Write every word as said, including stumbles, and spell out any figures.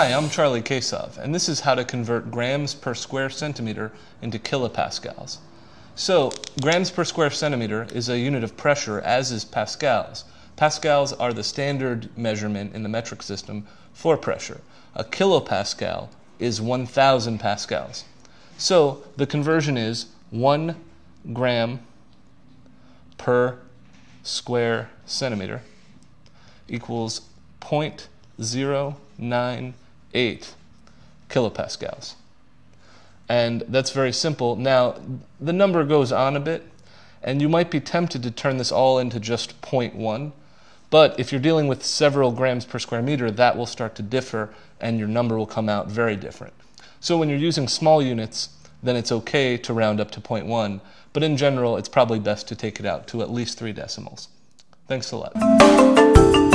Hi, I'm Charlie Kasov, and this is how to convert grams per square centimeter into kilopascals. So, grams per square centimeter is a unit of pressure, as is pascals. Pascals are the standard measurement in the metric system for pressure. A kilopascal is one thousand pascals. So, the conversion is one gram per square centimeter equals zero point zero nine eight kilopascals. And that's very simple. Now, the number goes on a bit, and you might be tempted to turn this all into just zero point one, but if you're dealing with several grams per square meter, that will start to differ, and your number will come out very different. So when you're using small units, then it's okay to round up to zero point one, but in general, it's probably best to take it out to at least three decimals. Thanks a lot.